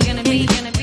gonna be